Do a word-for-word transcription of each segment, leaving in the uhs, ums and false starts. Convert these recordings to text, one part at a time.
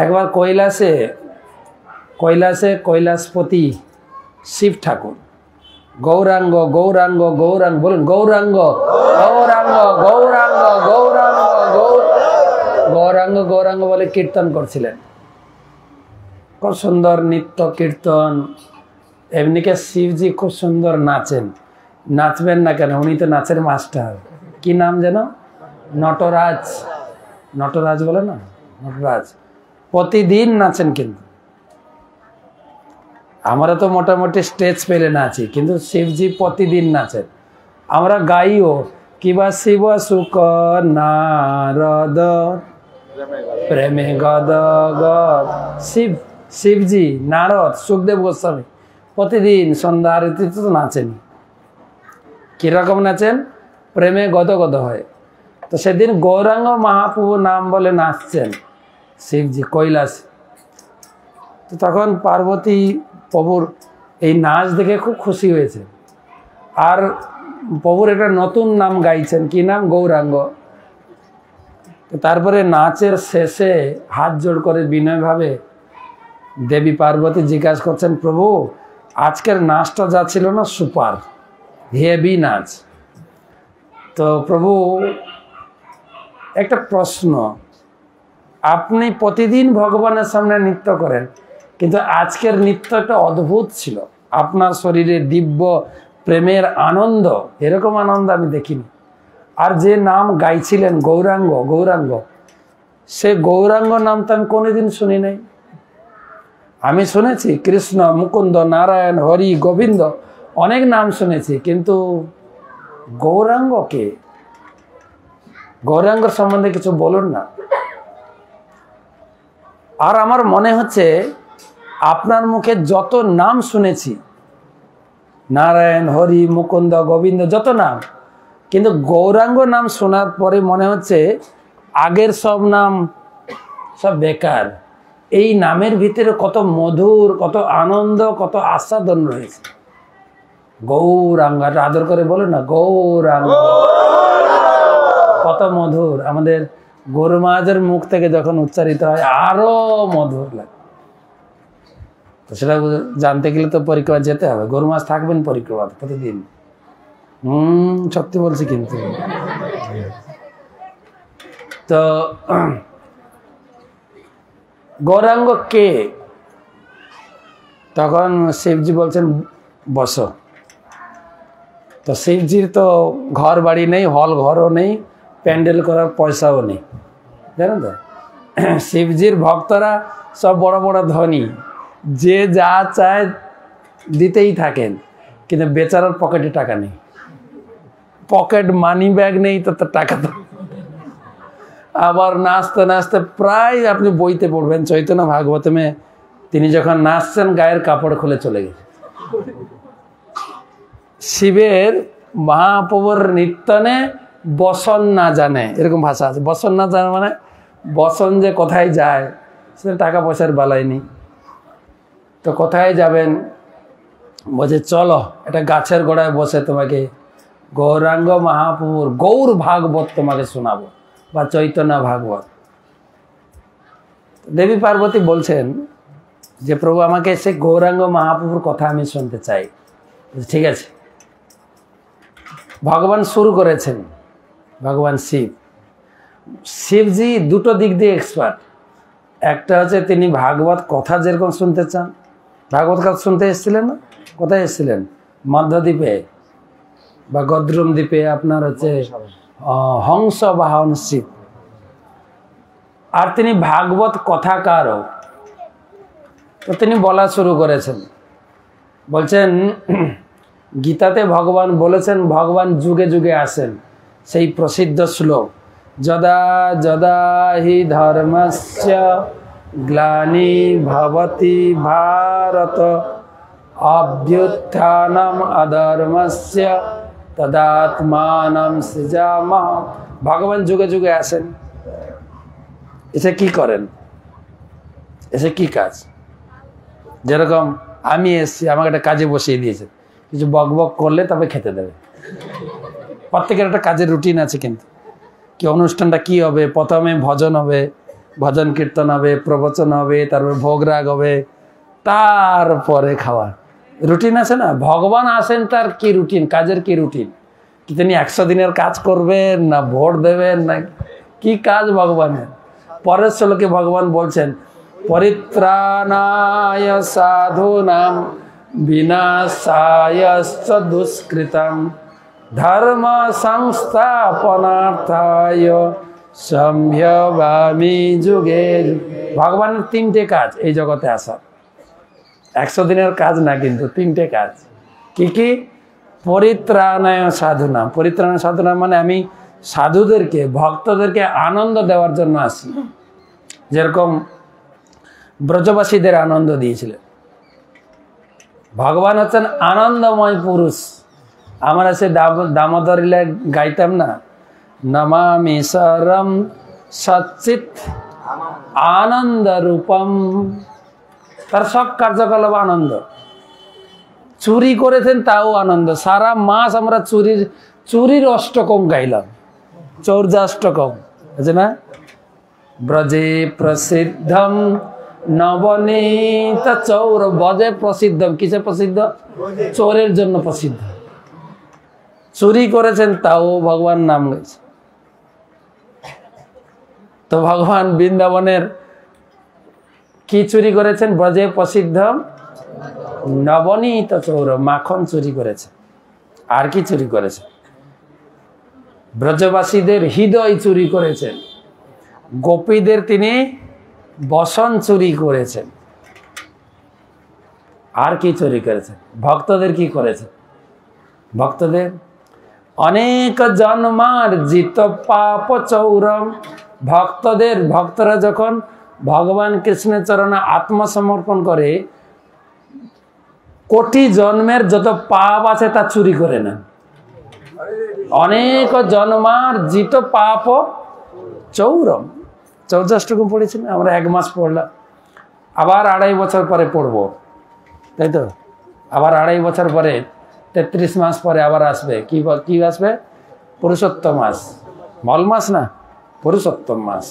एक बार कैलाशे कैलाशे कैलाशपति शिव ठाकुर गौरांग गौरांग गौरांग बोल गौरांग गौरांग गौरांग गौरांग गौरांग गौरांग बोले कीर्तन करছিলেন। खूब सुंदर नृत्य कीर्तन एमनिके शिवजी खूब सुंदर नाचें। नाचबें ना केन उन्नी तो नाचेर मास्टर की नाम जान नटराज नटराज बोले ना नटराज प्रतिदिन नाचें। किन्तु आमरा तो मोटामोटी स्टेज पेले नाची किन्तु शिवजी प्रतिदिन नाचें। आमरा गाइओ किबा शिव सुख नारद प्रेमे गद शिव शिवजी नारद सुखदेव गोस्वामी प्रतिदिन सन्ध्या आरती तो नाचें। कीरकम नाचें प्रेमे गद गद है। तो से दिन गौरांग महाप्रभु नाम बोले नाचें शिवजी कैलाश। तो तखन पार्वती प्रभुर ये नाच देखे खूब खुशी हुए थे। आर प्रभुर एक नतून नाम गाइछेन कि नाम गौरांग। तो तारपरे नाचेर शेषे हाथ जोड़ करे विनय भावे देवी पार्वती जिज्ञासा करछेन प्रभु आजकेर नाचटा जा छिलो ना सुपार हेवी नाच। तो प्रभु एक प्रश्न आपनी प्रतिदिन भगवान सामने नृत्य करें किन्तु आजकेर नृत्यटा अद्भुत छिलो आपनार शरीरे दिव्य प्रेमेर आनंद एरकम आनंद आमी देखिनी। और जे नाम गाइछिलेन गौरांग गौरांग से गौरांग नाम तो आमी कोनोदिन शुनी नाई। आमी शुनेछि कृष्ण मुकुंद नारायण हरि गोविंद अनेक नाम शुनेछि किन्तु गौरांग के गौरांग सम्बन्धे किछु बोलुन ना। और आमार मने होच्छे आपनार मुखे जतो नाम शुनेछि नारायण हरि मुकुंद गोविंद जत नाम किन्तु गौरांग नाम शोनार परे मने होच्छे आगेर सब नाम सब बेकार। एई नामेर भितरे कत मधुर कत आनंद कत आस्वादन रयेछे। गौरांग आदर करे बोलो ना गौरांग कत मधुर आमादेर गुरु महाराजेर मुख थेके जखन उच्चारित हय आरो मधुर लागे। तो सेटा जानते गेले तो परिक्रमा जेते हबे। गौर मास थाकबेन परिक्रमा प्रतिदिन हम्म सत्यि बोलছি কিন্তু। तो गौरांग के তখন শিবজি বলছেন বসো। तो শিবজির तो घर बाड़ी नहीं हल घरों नहीं প্যান্ডেল করার পয়সাও नहीं জানেন তো। শিবজির ভক্তরা सब बड़ बड़ धनी जे जा चाय दीते ही थाकें किन्तु बेचारार पकेटे टाका नहीं पकेट मानी बैग नहीं। तो टाका तो आबार नाचते नाचते प्राय आपनी बोईते पड़बें चैतन्य भागवतमे तिनि जखन नाचछेन गायेर कपड़ खुले चले गेछे। शिवेर महाप्रभुर नृत्यने बसन ना जाने एरकम भाषा आछे। बसन ना जाने माने बसन जे कोथाय जाय सेटा टाका पयसार बालाय नेই। तो कोथाय जाबेन बोले चलो एटा गाछेर गोड़ाय बसे तुम्हें गौरांग महाप्रभुर गौर भागवत तुम्हें शोनाबो बा चैतन्य भागवत। देवी पार्वती बोलछेन जे प्रभु आमाके से गौरांग महाप्रभुर कथा आमि शुनते चाइ। ठीक है भगवान शुरू करेछेन भगवान शिव शिवजी दुटो दिक दिए एक्सपार्ट। एकटा होच्छे तिनि भागवत कथा जेरकम शुनते चान भागवत कथा सुनते एसेছিলেন না কোথায় এসেছিলেন মধ্যদ্বীপে বা গদ্রুম দ্বীপে আপনার হচ্ছে হংস বাহন শিব। আর তিনি ভাগবত কথাকার। তো তিনি বলা শুরু করেছেন বলেন গীতাতে ভগবান বলেছেন ভগবান যুগে যুগে আসেন সেই প্রসিদ্ধ শ্লোক যদা যদা হি ধর্মস্য ग्लानि भवति भारत अभ्युत्थानम् अधर्मस्य तदात्मानं सृजामः। भगवान जुगे जुगे आसेन इसे की करें इसे की काज जे रकम आमी एसेछि आमाके एकटा काजे बसिए दिएछे किछु बकबक करले तबे खेते देबे। प्रत्येकेर एकटा काजेर रुटिन आछे किन्तु कि अनुष्ठानटा की होबे प्रथमे भजन होबे भजन कीर्तन है प्रवचन है तरह भोग राग है तारपरे खावा रुटीन आछे ना। भगवान आसेन तार की रुटीन काजेर की रुटीन कि तिनि एकशो दिनेर काज करबेन ना भोट देबेन ना कि काज भगवानेर। परेर श्लोके भगवान बोलछेन परित्राणाय साधूनां विनाशाय च दुष्कृतं धर्म संस्थापनार्थाय सम्भवामि जुगे। भगवान तीनटे काज ए जगते आसा एकशो दिनेर काज ना किन्तु तीनटे काज कि कि परित्राणाय साधूनां। परित्राणाय साधूनां माने आमी साधुदेरके भक्तदेरके आनंद देवार जन्य आसि। जेरकम ब्रजवासीदेर आनंद दियेछिलेन भगवान हच्छेन आनंदमय पुरुष। आमरा से दामोदर लीला गाइताम ना नमामि सरम सच्चित आनंद रूपम। तार सब कार्यकलाप आनंद। चुरी करेছেন তাও आनंद। सारा मास আমরা চুরির চুরির অষ্টকম গাইলাম চৌর্যাষ্টকম আছে না। ব্রজে প্রসিদ্ধম নবনীত চৌর। ব্রজে প্রসিদ্ধম কিসে প্রসিদ্ধ? চোরের জন্য প্রসিদ্ধ। চুরি করেছেন তাও ভগবান নাম গাইছে। তো ভগবান বৃন্দাবনের কি চুরি করেছেন? ব্রজে প্রসিদ্ধম नवनीत चोर माखन चुरी कर चुरी कर ब्रजवासी हृदय चुरी कर गोपी बसन चुरी कर चुरी कर भक्त की भक्त अनेक जन्मार जित पाप चौरम। भक्त भक्तरा जखन भगवान कृष्ण चरण आत्मसमर्पण कर कोटी जन्मेर जो तो पाप आछे ता चुरी करे ना। अनेक जन्मार जित पाप चौरम चौर्याष्टकम पढ़ेछिलाम आमरा एक मास पढ़लाम आबार आढ़ाई बछर परे पढ़बो ताई तो आबार आढ़ाई बछर परे तेत्रिश मास परे आबार आसबे कि कि आसबे पुरुषोत्तम मास। मल मास ना पुरुषोत्तम मास।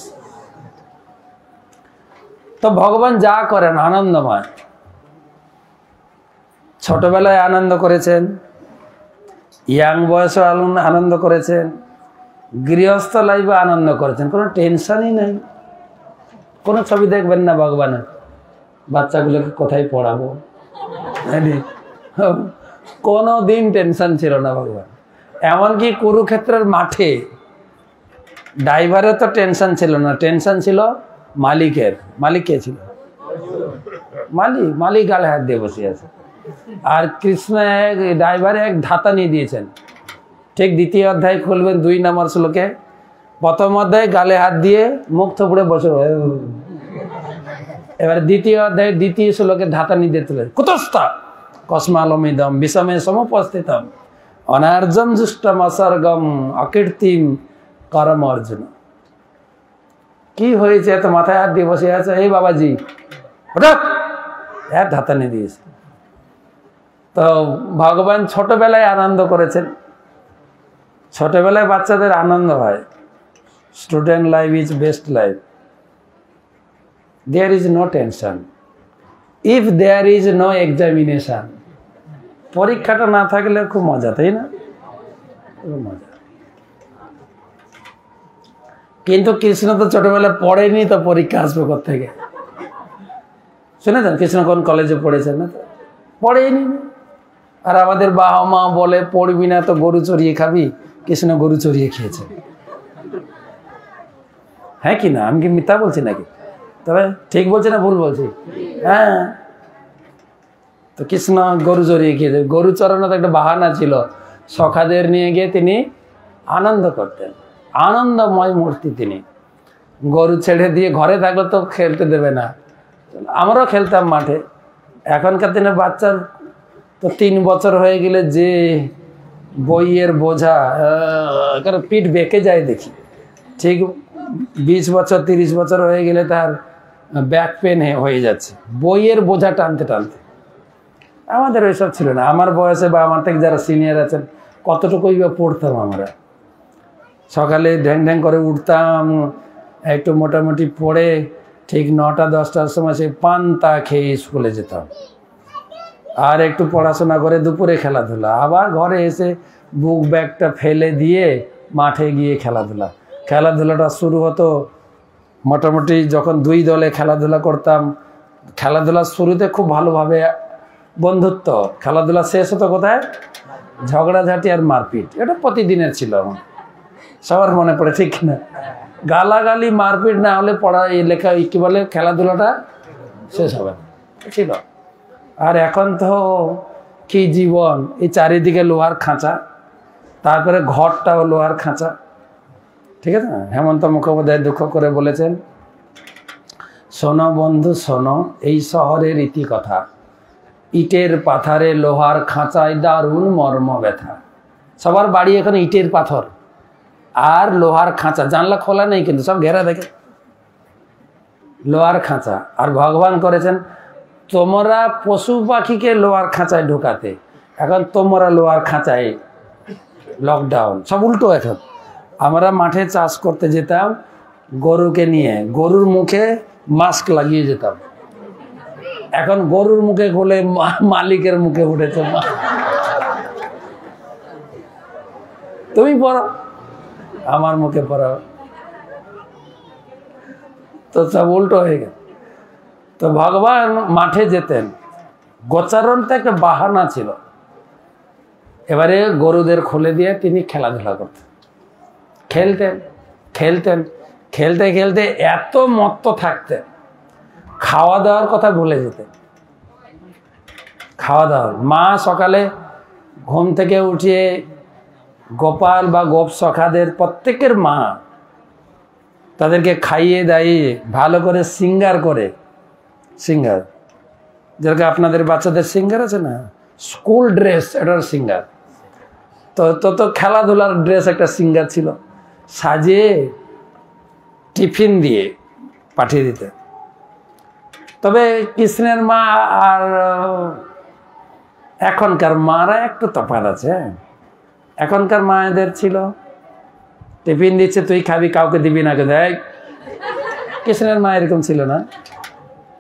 तो भगवान जा करेन आनंदमय। छोट बेलाय आनंद करेছেন यांग बयस आनंद करेছেন गृहस्थ लाइफे आनंद करेছেন कोनो टेंशन ही नहीं। कोनो छवि देखबेन ना भगवान बाच्चागुलोके कोथाय पढ़ाबो कोनो दिन टेंशन छिलो ना भगवान। एमनकि कुरुक्षेत्रेर माठे ड्राइवरेर तो टेंशन छिलो ना। टेंशन छिलो मालिकेर। मालिक के छिलो? मालिक मालिक गाले हाथ दिये बसे आछे। और कृष्ण एक ड्राइवर एक धाता नहीं दिए ठीक द्वितीय अध्याय खुलबें दुई नम्बर श्लोके प्रथम अध्याय गाले हाथ दिए मुख थपड़े बस द्वितीय अध्याय द्वितीय श्लोके धाता नहीं देते कुतस्ता कस्मालमिदम विषमे समुपस्थितम अनार्जम जुष्टम असर्गम अकीर्तिम करम अर्जुन। की होयेछे तो माथाय हाथ दिए बसे आछे बाबाजी हठात् यार धाता नहीं दिए। तो भगवान छोट बेलाय आनंद करेছেন। छोट बेलाय बच्चाদের आनंद হয় student life is best life. There is no tension if there is no examination. পরীক্ষাটা না থাকলে খুব মজা তাই না? খুব মজা। কিন্তু কৃষ্ণ তো ছোট বেলায় পড়েনি তো পরীক্ষা আসবে কোথা থেকে? শুনেছেন কৃষ্ণ কোন কলেজে পড়েছেন না? পড়েনি। और हमारे बाबा माँ बोले पढ़बी ना तो गरु चड़िए खाबी। कृष्ण गरु चड़िए खेয়েছে है कि ना? आमी मिथ्या बोलছি नाকি? তবে ঠিক বলছি না ভুল বলছি? হ্যাঁ। तो कृष्ण गरु चड़िए खेয়েছে। গরু চড়ানো तो एक बहाना ছিল সখাদের নিয়ে গিয়ে তিনি आनंद করতেন। आनंदमय मूर्ति তিনি। গরু ছেড়ে দিয়ে ঘরে থাকলে तो খেলতে দেবে না। আমরাও খেলতাম মাঠে। এখনকার দিনে বাচ্চার तो तीन बचर हो गए जे बोर बोझा पीठ बेके जाए देखी। ठीक बीस बचर त्रिश बचर हो गए तार बैक पेन हो जाए बोर बोझा टानते टानते वही सब छो ना। हमार बयसे जरा सिनियर आज कतटुकु पढ़तम। सकाले ढैंग ढैंग उठतम एक तो मोटामुटी पढ़े ठीक नौटा दसटार समय से पान्ता खेये स्कूले जेताम और एक पढ़ाशोना करे दुपुरे खेलाधुला आबार घरे एसे बुक बैगटा फेले दिए माठे गिये खेलाधुला खेलाधुलाटा शुरू हतो मोटामुटी जखन दुई दले खेलाधुला करताम खेलाधुला शुरूते खूब भालोभावे बंधुत्व खेलाधुला शेष हतो कोथाय झगड़ाझाटी और मारपीट एटा प्रतिदिनेर छिलो आमार सबार मने पड़े ठीक ना गालागाली मारपीट ना होले पढ़ा लेखा कि बोले खेलाधुलाटा शेष होबे छिलो और एखन तो कि जीवन ये चारिदिके लोहार खाँचा तारपरे घरटाओ लोहार खाँचा ठीक है ना। हेमंत मुखोपाध्याय दुख करे बोलेछेन शोनो बंधु शोनो एई शहरेर रीति कथा इटेर पाथरे लोहार खाँचाय दारुण मर्म व्यथा। सबार बाड़ी एखन इटेर पाथर और लोहार खाँचा जानला खोला नहीं किन्तु सब घेरा देखे लोहार खाँचा और भगवान करेछेन তোমরা পশু পাখিকে লোহার খাঁচায় ঢোকাতে এখন তোমরা লোহার খাঁচায় লকডাউন সব উল্টো। এখন আমরা মাঠে চাষ করতে যেতাম গরুকে নিয়ে গরুর মুখে মাস্ক লাগিয়ে যেতাম এখন গরুর মুখে খুলে মালিকের মুখে উঠেছে তুমি পড়ো আমার মুখে পড়াও তো সব উল্টো হয়ে গেল। तो भगवान माठे जेतें गोचारण तो एक बहाना छिलो एबारे गरुदेर खुले दिए तिनी खेलाधुला करतें खेलतें खेलतें खेलते खेलते एत मत्त थाकतें खावा दावार कथा भूले जेतें खावा दावार मा सकाले घुम थेके उठिए गोपाल बा गोप सखादेर प्रत्येकेर मा तादेरके खाइए दाइए भालो करे सिंगार करे सिंगार जैसे अपन बाच्चा सिंगार आछे ना स्कूल ड्रेस एटार सिंगार तो तो, तो खेलाधुलार ड्रेस एक सिंगार छिलो सजिए टिफिन दिए पाठिए दिते। तबे कृष्णेर मा आर एखनकार मारा एकटू तफात आछे एखनकार मायेदेर छिलो टिफिन दिच्छे तुई खाबी काउके दिबी ना कोथाय कृष्णेर मा एरकम छिलो ना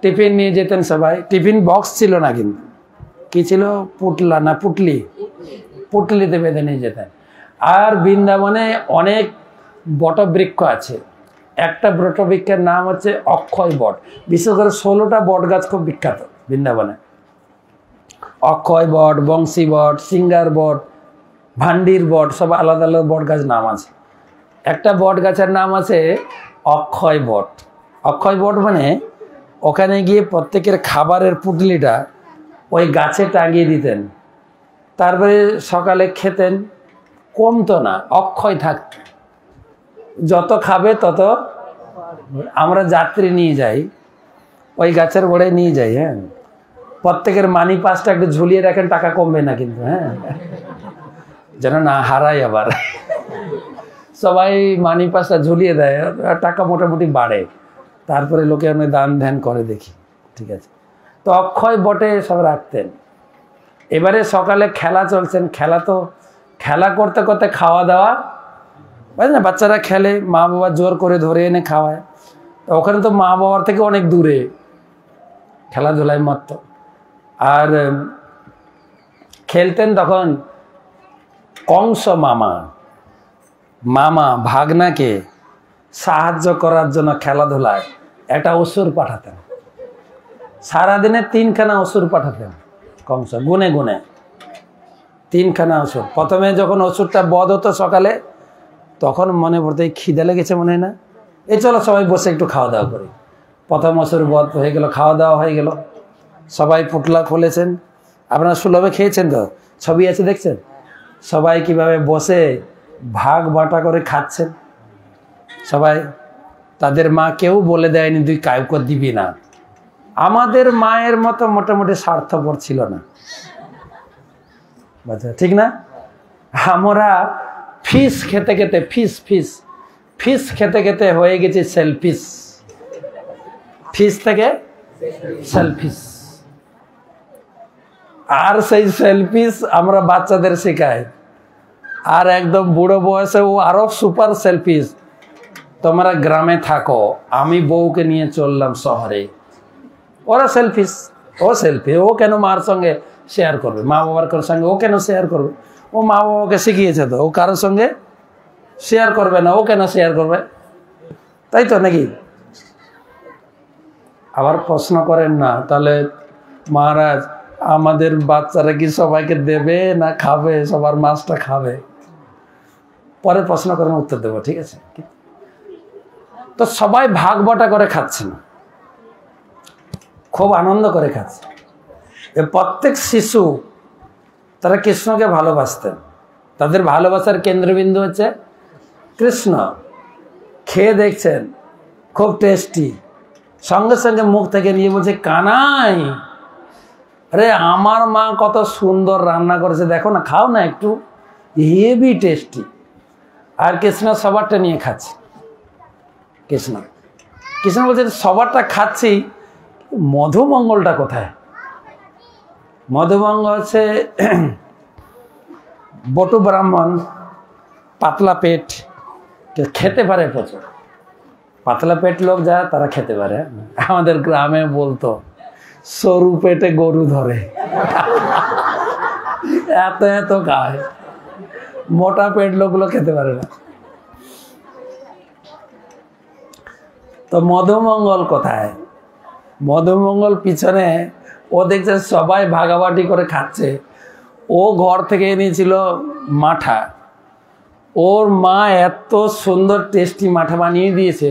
टिफिन नहीं जेतन सबाई टिफिन बक्स छिलो ना किन्तु पुटला ना पुटली पुटली बेधे नहीं जेतें और बृंदावने अनेक बटवृक्ष आछे एक बटवृक्षर नाम होच्छे अक्षय बट विशेषकर षोलोटा बट गाछ खूब विख्यात बृंदावने अक्षय बट बंशी बट सिंगार बट भांडिर बट सब आलादा आलादा बट गाछ नाम आछे एक बट गाछेर नाम आछे अक्षय बट। अक्षय बट माने ओखाने गिये प्रत्येकेर खाबारेर पुटलिटा ओई गाचे टांगिए दितेन तारपरे सकाले खेतेन कमतो ना अक्षय थाकतो जत खाबे तत आमरा यात्री निये जाई ओई गाचेर गोड़ाय निये जाई हाँ प्रत्येकेर मानी पासटा एकटु झुलिए राखेन टाका कमबे ना किन्तु हाँ जेन ना हाराय आबार सबाई मानी पासटा झुलिए देय आर टाका मोटामुटी बाड़े तारपरे लोके आमि दान ध्यान करे देखी ठीक है। तो अक्षय बटे सब रखतें एबारे सकाले खेला चलछेन खेला तो खेला करते करते खावा दावा बुझेन ना बाच्चारा खेले मा बाबा जोर करे धरे एने खावाय तो ओखाने तो मा बाबार थेके अनेक दूरे खेलाधुलाय मत्त आर खेलतें तखन कंस मामा मामा भागनाके साहाज्य करार जन्य खेलाधुलाय एक असुर पाठातें सारा दिन तीनखाना असुर पाठातें कंस गुणे गुणे तीनखाना असुर प्रथम जखन असुरटा बध हतो सकाले तखन मने पड़ते खिदे लेगेछे मने ना ए चलो सबाई बसे एकटु खावा दावा करी प्रथम असुर बध हये गेल खावा दावा हये गेल सबाई पुटला खुलेछेन आपनारा सुलभे खेयेछेन तो छबि आछे देखछेन सबाई किभाबे बसे भाग बाटा करे खाच्छेन सबाई तादेर मा केउ बोले देयनि तुई काउके दिबि ना आमादेर मायेर मतो मोटामुटी स्वार्थपर छिलो ना बुझा ठीक ना। आमरा फिश खेते खेते फिश फिश फिश खेते खेते हये गेछे सेलफिश फिश थेके सेलफिश आर सेई सेलफिश आमरा बाच्चादेर शेखाई आर एकदम बुड़ो बयसेओ आरो सुपार सेलफिश তোমরা গ্রামে থাকো, আমি বউকে নিয়ে চললাম শহরে, ওরা সেলফিস, ও সেলফি, ও কেন মার সঙ্গে শেয়ার করবে, মা বাবার সঙ্গে ও কেন শেয়ার করবে, ও মা বাবাকে শিখিয়েছে তো ও কারোর সঙ্গে শেয়ার করবে না, ও কেন শেয়ার করবে, তাই তো নাকি? আবার প্রশ্ন করেন না, তাহলে মহারাজ আমাদের বাচ্চারা কি সবাইকে দেবে না খাবে, সবার মাছটা খাবে? পরে প্রশ্ন করেন, উত্তর দেবো, ঠিক আছে। তো সবাই ভাগ বটা করে খাচ্ছে না, খুব আনন্দ করে খাচ্ছে। প্রত্যেক শিশু, তারা কৃষ্ণকে ভালোবাসতেন, তাদের ভালোবাসার কেন্দ্রবিন্দু হচ্ছে কৃষ্ণ। খেয়ে দেখছেন খুব টেস্টি, সঙ্গে সঙ্গে মুখ থেকে নিয়ে বলছে, কানাই আরে আমার মা কত সুন্দর রান্না করেছে, দেখো না, খাও না একটু, হেভি টেস্টি। আর কৃষ্ণ সবারটা নিয়ে খাচ্ছে। কৃষ্ণ কৃষ্ণ বলছে, সবারটা খাচ্ছি, মধুমঙ্গলটা কোথায়? মধুভঙ্গ হচ্ছে বটু ব্রাহ্মণ, পাতলা পেট, খেতে পারে প্রচুর, পাতলা পেট লোক যারা তারা খেতে পারে। আমাদের গ্রামে বলতো সরু পেটে গরু ধরে, এত এত খায়, মোটা পেট লোকগুলো খেতে পারে না। তো মধুমঙ্গল কোথায়? মধুমঙ্গল পিছনে, ও দেখছে সবাই ভাগাভাগি করে খাচ্ছে, ও ঘর থেকে এনেছিল মাঠা, ওর মা এত সুন্দর টেস্টি মাঠা বানিয়ে দিয়েছে,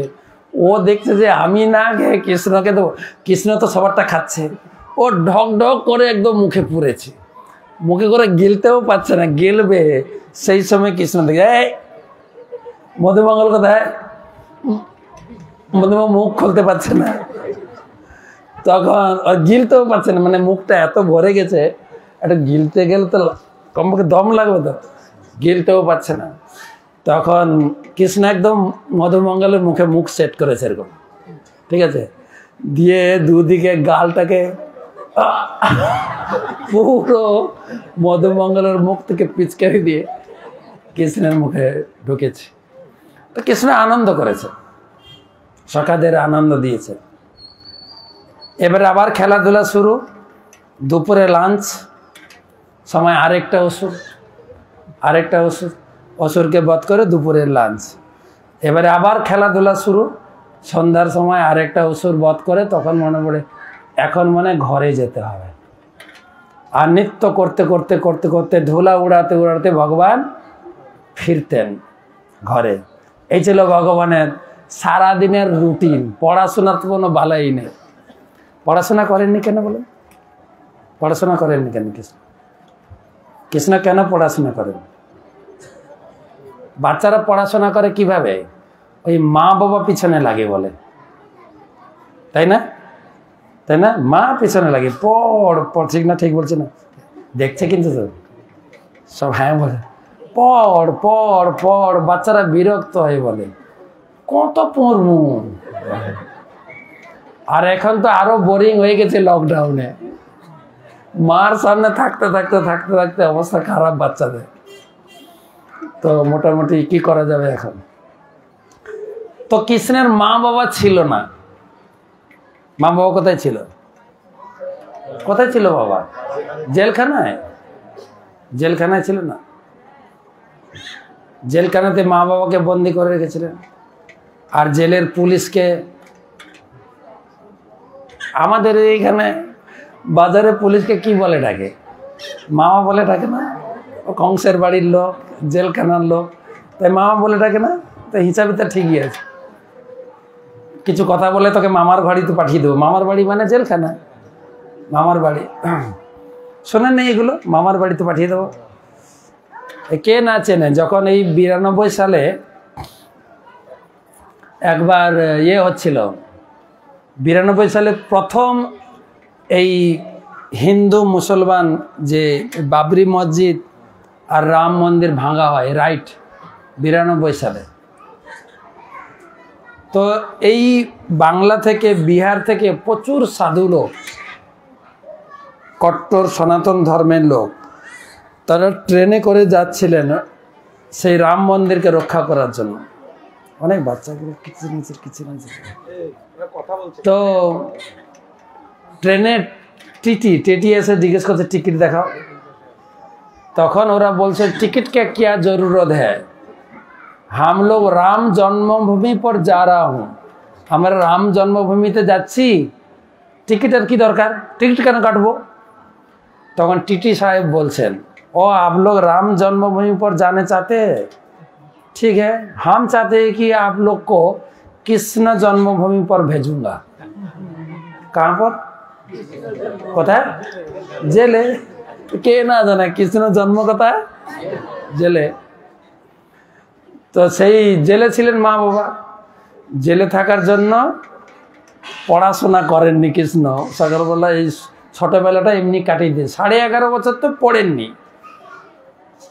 ও দেখছে যে আমি না খেয়ে কৃষ্ণকে দেবো, কৃষ্ণ তো সবারটা খাচ্ছে, ও ঢক ঢক করে একদম মুখে পুরেছে, মুখে করে গিলতেও পারছে না, গেলবে সেই সময় কৃষ্ণ দেখে, এই মধুমঙ্গল কোথায়? মধুমঙ্গল মুখ খুলতে পারছে না, তখন গিলতেও পারছে না, মানে মুখটা এত ভরে গেছে, একটা গিলতে গেলে তো কমপক্ষে দম লাগবে, তো গিলতেও পারছে না। তখন কৃষ্ণ একদম মধুমঙ্গলের মুখে মুখ সেট করেছে এরকম, ঠিক আছে, দিয়ে দুদিকে গালটাকে পুরো মধুমঙ্গলের মুখ থেকে পিচকারি দিয়ে কৃষ্ণের মুখে ঢুকেছে। তো কৃষ্ণ আনন্দ করেছে, সখাদের আনন্দ দিয়েছে। এবারে আবার খেলাধুলা শুরু, দুপুরে লাঞ্চ সময় আরেকটা অসুর, আরেকটা অসুর, অসুরকে বধ করে দুপুরের লাঞ্চ। এবারে আবার খেলাধুলা শুরু, সন্ধ্যার সময় আরেকটা অসুর বধ করে, তখন মনে পড়ে এখন মনে ঘরে যেতে হবে। আর নৃত্য করতে করতে করতে করতে ধুলা উড়াতে উড়াতে ভগবান ফিরতেন ঘরে। এই ছিল ভগবানের সারাদিনের রুটিন। পড়াশোনার তো কোনো বালাই নেই, পড়াশোনা করেননি কেন বলেন? পড়াশোনা করেননি কেন কৃষ্ণ? কৃষ্ণ কেন পড়াশোনা করেন? বাচ্চারা পড়াশোনা করে কিভাবে? ওই মা বাবা পিছনে লাগে বলে, তাই না? তাই না, মা পিছনে লাগে, পড় পড়, ঠিক না? ঠিক বলছে না? দেখছে কিন্তু তো সব, হ্যাঁ বলে, পড় পড় পড়। বাচ্চারা বিরক্ত হয়ে বলে, কত পড়মু। আর এখন তো আরো বোরিং হয়ে গেছে লকডাউনে, মার সামনে থাকতে থাকতে থাকতে থাকতে অবস্থা খারাপ বাচ্চাদের। তো মোটামুটি কি করা যাবে এখন? তো কৃষ্ণের মা বাবা ছিল না। মা বাবা কোথায় ছিল? কোথায় ছিল বাবা? জেলখানায়। জেলখানায় ছিল না? জেলখানাতে মা বাবাকে বন্দি করে রেখেছিলেন, আর জেলের পুলিশকে, আমাদের এইখানে বাজারে পুলিশকে কি বলে ডাকে? মামা বলে ডাকে না? ও কংসের বাড়ির লোক, জেলখানার লোক, তাই মামা বলে ডাকে না? তাই হিসাবে তো ঠিকই আছে। কিছু কথা বলে তোকে মামার বাড়ি তো পাঠিয়ে দেবো, মামার বাড়ি মানে জেলখানা, মামার বাড়ি, শোনেন না এগুলো, মামার বাড়িতে পাঠিয়ে দেবো। কে না চেনে, যখন এই বিরানব্বই সালে একবার ইয়ে হচ্ছিল, বিরানব্বই সালে প্রথম এই হিন্দু মুসলমান যে বাবরি মসজিদ আর রাম মন্দির ভাঙা হয়, রাইট, বিরানব্বই সালে। তো এই বাংলা থেকে, বিহার থেকে প্রচুর সাধু লোক, কট্টর সনাতন ধর্মের লোক, তারা ট্রেনে করে যাচ্ছিলেন সেই রাম মন্দিরকে রক্ষা করার জন্য। অনেক বাচ্চাগুলো কিচিরমিচির কিচিরমিচির। তো ট্রেনের টিটি টিটি এসে জিজ্ঞেস করছে টিকিট দেখাও, তখন ওরা বলছে টিকিট কে কিয়া জরুরত হ্যাঁ, হাম লোগ রাম জন্মভূমি পর যা রা হুম, আমরা রাম জন্মভূমিতে যাচ্ছি, টিকিটের কি দরকার, টিকিট কেন কাটবো। তখন টিটি সাহেব বলছেন ও आप लोग राम जन्मभूमि पर जाने चाहते हैं, ठीक है, हम चाहते हैं कि आप लोग को कृष्ण जन्मभूमि पर भेजूंगा। कहाँ पर कथा जेले के ना जाना कृष्ण जन्म कथा जेले। तो সেই জেলে ছিলেন মা বাবা, জেলে থাকার জন্য পড়াশোনা করেননি কৃষ্ণ, সকালবেলা এই ছোটবেলাটা এমনি কাটিয়ে দিয়ে সাড়ে এগারো বছর তো পড়েননি,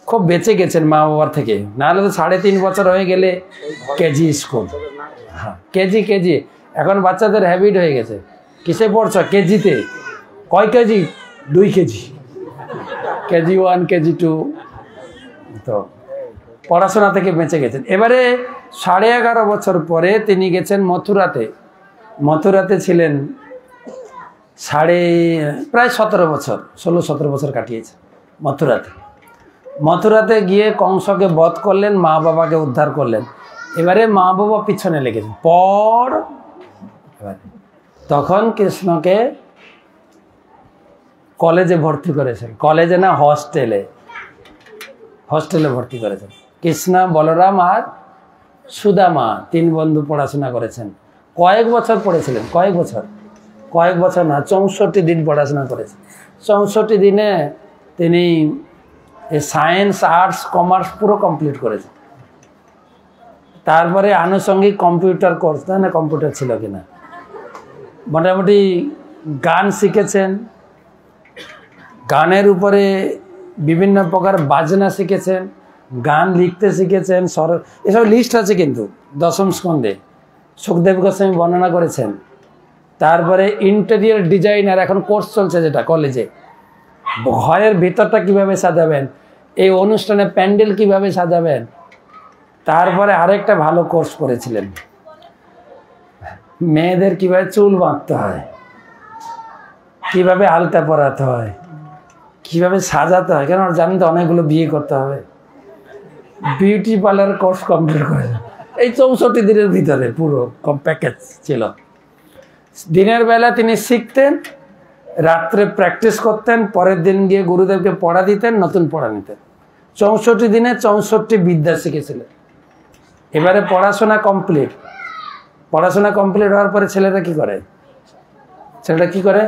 খুব বেঁচে গেছেন মা বাবার থেকে, নাহলে তো সাড়ে তিন বছর হয়ে গেলে কেজি স্কুল, হ্যাঁ কেজি কেজি এখন বাচ্চাদের হ্যাবিট হয়ে গেছে, কিসে পড়ছ কেজিতে, কয় কেজি, দুই KG, KG one KG two. তো পড়াশোনা থেকে বেঁচে গেছেন। এবারে সাড়ে এগারো বছর পরে তিনি গেছেন মথুরাতে, মথুরাতে ছিলেন সাড়ে প্রায় সতেরো বছর, ষোলো সতেরো বছর কাটিয়েছেন মথুরাতে। মথুরাতে গিয়ে কংসকে বধ করলেন, মা বাবাকে উদ্ধার করলেন। এবারে মা বাবা পিছনে লেগেছেন পর, তখন কৃষ্ণকে কলেজে ভর্তি করেছেন, কলেজে না হস্টেলে, হস্টেলে ভর্তি করেছেন। কৃষ্ণ বলরাম আর সুদামা তিন বন্ধু পড়াশোনা করেছেন, কয়েক বছর পড়েছিলেন, কয়েক বছর কয়েক বছর না চৌষট্টি দিন পড়াশোনা করেছেন। চৌষট্টি দিনে তিনি এই সায়েন্স আর্টস কমার্স পুরো কমপ্লিট করেছেন। তারপরে আনুষঙ্গিক কম্পিউটার কোর্স, না না কম্পিউটার ছিল কিনা, মোটামুটি গান শিখেছেন, গানের উপরে বিভিন্ন প্রকার বাজনা শিখেছেন, গান লিখতে শিখেছেন, সর এসব লিস্ট আছে কিন্তু দশম স্কন্ধে সুখদেব গোস্বামী বর্ণনা করেছেন। তারপরে ইন্টেরিয়ার ডিজাইনার এখন কোর্স চলছে যেটা কলেজে, ঘরের ভিতরটা কীভাবে সাজাবেন, এই অনুষ্ঠানে প্যান্ডেল কীভাবে সাজাবেন, তারপরে আরেকটা ভালো কোর্স করেছিলেন মেয়েদের কীভাবে চুল বাঁধতে হয়, কীভাবে আলতা পরাতে হয়, কীভাবে সাজাতে হয়, কেন জানি তো অনেকগুলো বিয়ে করতে হবে, বিউটি পার্লার কোর্স কমপ্লিট করে। এই চৌষট্টি দিনের ভিতরে পুরো কম প্যাকেজ ছিল। দিনের বেলা তিনি শিখতেন, রাত্রে প্র্যাকটিস করতেন, পরের দিন গিয়ে গুরুদেবকে পড়া দিতেন, নতুন পড়া নিতেন। চৌষট্টি দিনে চৌষট্টি বিদ্যা শিখেছিলেন। এবারে পড়াশোনা কমপ্লিট, পড়াশোনা কমপ্লিট হওয়ার পরে ছেলেরা কি করে, ছেলেরা কি করে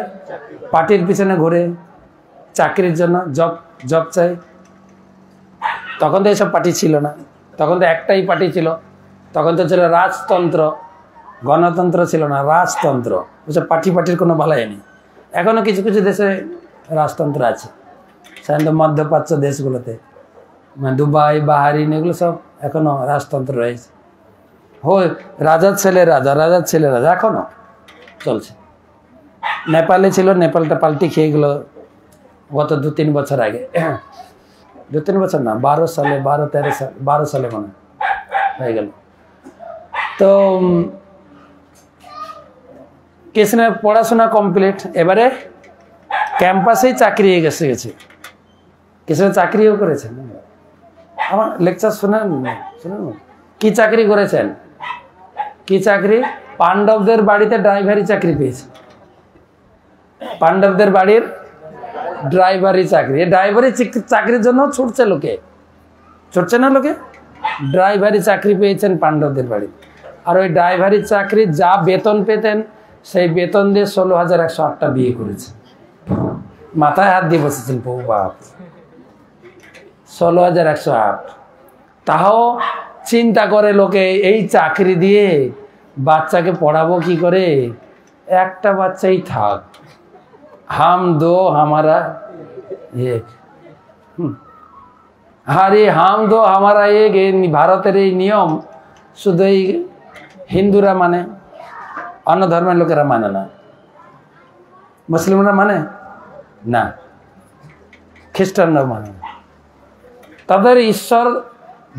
পার্টির পিছনে ঘুরে, চাকরির জন্য জব জব চাই। তখন তো এসব পার্টি ছিল না, তখন তো একটাই পার্টি ছিল, তখন তো ছিল রাজতন্ত্র, গণতন্ত্র ছিল না, রাজতন্ত্র। ওসব পার্টি পার্টির কোনো বালাই নেই, এখনও কিছু কিছু দেশে রাজতন্ত্র আছে, সাধারণত মধ্যপ্রাচ্য দেশগুলোতে, মানে দুবাই, বাহারিন, এগুলো সব এখনও রাজতন্ত্র রয়েছে। হো রাজার ছেলে রাজা, রাজার ছেলে রাজা এখনও চলছে। নেপালে ছিল, নেপালটা পাল্টি খেয়ে গেল গত দু তিন বছর আগে, দু তিন বছর না বারো সালে, বারো তেরো সাল বারো সালে মনে হয়ে গেল। তো কৃষ্ণের পড়াশোনা কমপ্লিট, এবারে ক্যাম্পাসেই চাকরি গেছে গেছে কৃষ্ণের চাকরিও করেছেন। আমার লেকচার শোনেন শোনেন কি চাকরি করেছেন, কি চাকরি, পাণ্ডবদের বাড়িতে ড্রাইভারি চাকরি পেয়েছে, পাণ্ডবদের বাড়ির ড্রাইভারি চাকরি। ড্রাইভারি চাকরির জন্য ছুটছে লোকে, ছুটছে না লোকে, ড্রাইভারি চাকরি পেয়েছেন পাণ্ডবদের বাড়িতে। আর ওই ড্রাইভারি চাকরি যা বেতন পেতেন সেই বেতন দিয়ে ষোলো হাজার একশো আটটা বিয়ে করেছে, মাথায় হাত দিয়ে বসেছেন বহু বাপ, ষোলো হাজার একশো আট তাও চিন্তা করে লোকে এই চাকরি দিয়ে বাচ্চাকে পড়াবো কি করে, একটা বাচ্চাই থাক, হাম দো হামারা এ, আরে হাম দো হামারা এ, ভারতের এই নিয়ম শুধু এই হিন্দুরা মানে, অন্য ধর্মের লোকেরা মানে না, মুসলিমরা মানে না, খ্রিস্টানরা মানে না। তাদের ঈশ্বর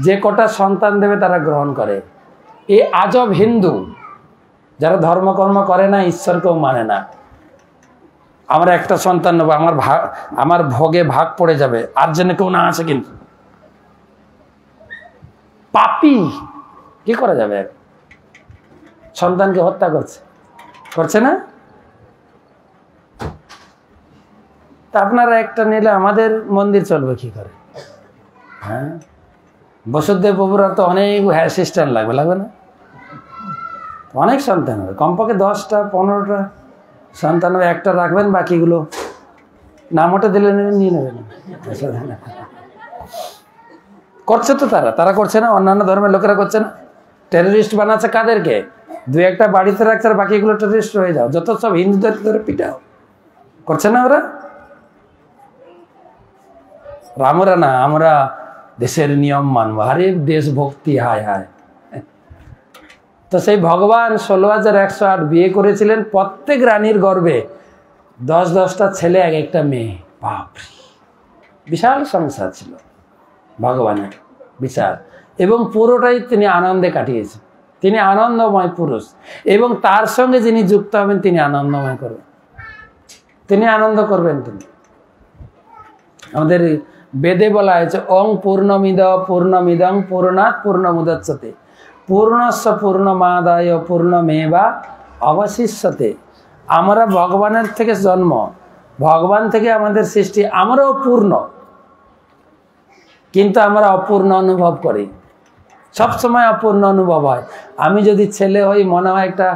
যে কটা সন্তান দেবে তারা গ্রহণ করে, ये आजब हिंदू যারা ধর্মকর্ম করে না ঈশ্বরকেও মানে না। আমরা একটা সন্তান নেব, আমার ভাগ আমার ভোগে ভাগ পড়ে যাবে, আর যেন কেউ না আসে। কিন্তু পাপী কি করা যাবে? সন্তানকে হত্যা করছে, করছে না? তা আপনারা একটা নিলে আমাদের মন্দির চলবে কি করে? হ্যাঁ, বসুদেব বাবুরা তো অনেক অ্যাসিস্ট্যান্ট লাগবে, লাগবে না? অনেক সন্তান হবে, কমপক্ষে দশটা পনেরোটা সন্তান হবে। একটা রাখবেন, বাকিগুলো নামটা দিলে নিয়ে নেবেন। করছে তো তারা, তারা করছে না, অন্যান্য ধর্মের লোকেরা করছে না। টেররিস্ট বানাচ্ছে কাদেরকে? দু একটা বাড়িতে রাখছে, আর বাকিগুলো টেররিস্ট হয়ে যাও, যত সব হিন্দুদের ধরে পিটাও। করছে না ওরা? আমরা না, আমরা দেশের নিয়ম মানব। আরে দেশভক্তি, হায় হায়। তো সেই ভগবান ষোলো হাজার একশো আট বিয়ে করেছিলেন, প্রত্যেক রানীর গর্ভে দশ দশটা ছেলে এক একটা মেয়ে। বাপরি, বিশাল সংসার ছিল ভগবানের বিচার। এবং পুরোটাই তিনি আনন্দে কাটিয়েছেন। তিনি আনন্দময় পুরুষ, এবং তার সঙ্গে যিনি যুক্ত হবেন তিনি আনন্দময় করবেন, তিনি আনন্দ করবেন। তিনি আমাদের বেদে বলা হয়েছে অং পূর্ণমিদ পূর্ণমিদং পূর্ণাৎ পূর্ণমুদচ্যতে পূর্ণস্য পূর্ণমাদায় পূর্ণমেবা অবশিষ্যতে। আমরা ভগবানের থেকে জন্ম, ভগবান থেকে আমাদের সৃষ্টি। আমরাও পূর্ণ, কিন্তু আমরা অপূর্ণ অনুভব করি, সবসময় অপূর্ণ অনুভব হয়। আমি যদি ছেলে হই, মনে হয় একটা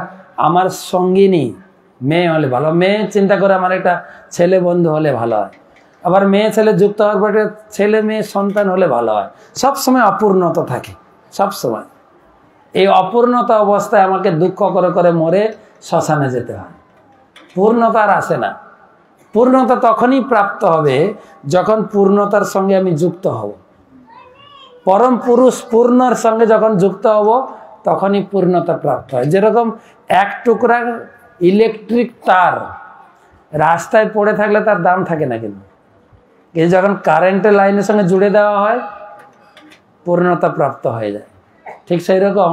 আমার সঙ্গিনী মেয়ে হলে ভালো, মেয়ে চিন্তা করে আমার একটা ছেলে বন্ধু হলে ভালো হয়। আবার মেয়ে ছেলে যুক্ত হওয়ার পরে ছেলে মেয়ে সন্তান হলে ভালো হয়। সবসময় অপূর্ণতা থাকে, সবসময়। এই অপূর্ণতা অবস্থায় আমাকে দুঃখ করে করে মরে শ্মশানে যেতে হয়। পূর্ণতা আর আসে না। পূর্ণতা তখনই প্রাপ্ত হবে যখন পূর্ণতার সঙ্গে আমি যুক্ত হব। পরম পুরুষ পূর্ণর সঙ্গে যখন যুক্ত হব তখনই পূর্ণতা প্রাপ্ত হয়। যেরকম এক টুকরা ইলেকট্রিক তার রাস্তায় পড়ে থাকলে তার দাম থাকে না, কিন্তু এই যখন কারেন্টের লাইনের সঙ্গে জুড়ে দেওয়া হয় পূর্ণতা প্রাপ্ত হয়ে যায়। ঠিক সেই রকম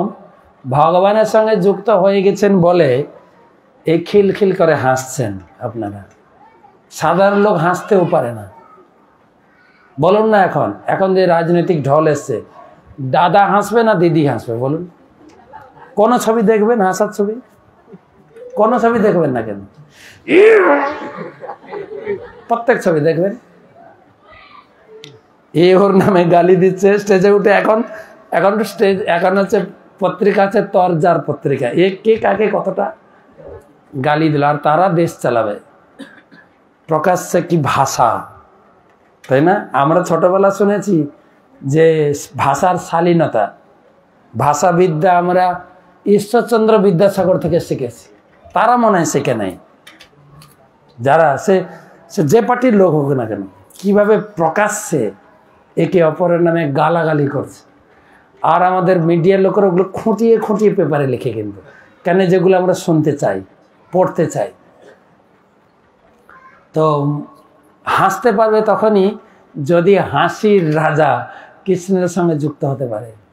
ভগবানের সঙ্গে যুক্ত হয়ে গেছেন বলে এই খিলখিল করে হাসছেন আপনারা। সাধারণ লোক হাসতেও পারে না। বলুন না, এখন এখন যে রাজনৈতিক ঢল এসছে, দাদা হাসবে না দিদি হাসবে? বলুন, কোনো ছবি দেখবেন হাসার ছবি? কোনো ছবি দেখবেন না কেন? প্রত্যেক ছবি দেখবেন এ ওর নামে গালি দিচ্ছে স্টেজে উঠে। এখন এখন স্টেজ, এখন হচ্ছে পত্রিকা আছে তরজার পত্রিকা, এ কে কাকে কতটা গালি দিল। আর তারা দেশ চালাবে প্রকাশ্যে, কি ভাষা, তাই না? আমরা ছোটবেলা শুনেছি যে ভাষার শালীনতা, ভাষাবিদ্যা আমরা ঈশ্বরচন্দ্র বিদ্যাসাগর থেকে শিখেছি। তারা মনে হয় শেখে নাই, যারা সে সে যে পার্টির লোক হোক না কেন, কীভাবে প্রকাশ্যে একে অপরের নামে গালাগালি করছে। আর আমাদের মিডিয়ার লোকেরা ওগুলো খুঁটিয়ে খুঁটিয়ে পেপারে লিখে, কিন্তু কেন যেগুলো আমরা শুনতে চাই, পড়তে চাই। তো হাসতে পারবে তখনই যদি হাসির রাজা কৃষ্ণের সঙ্গে যুক্ত হতে পারে।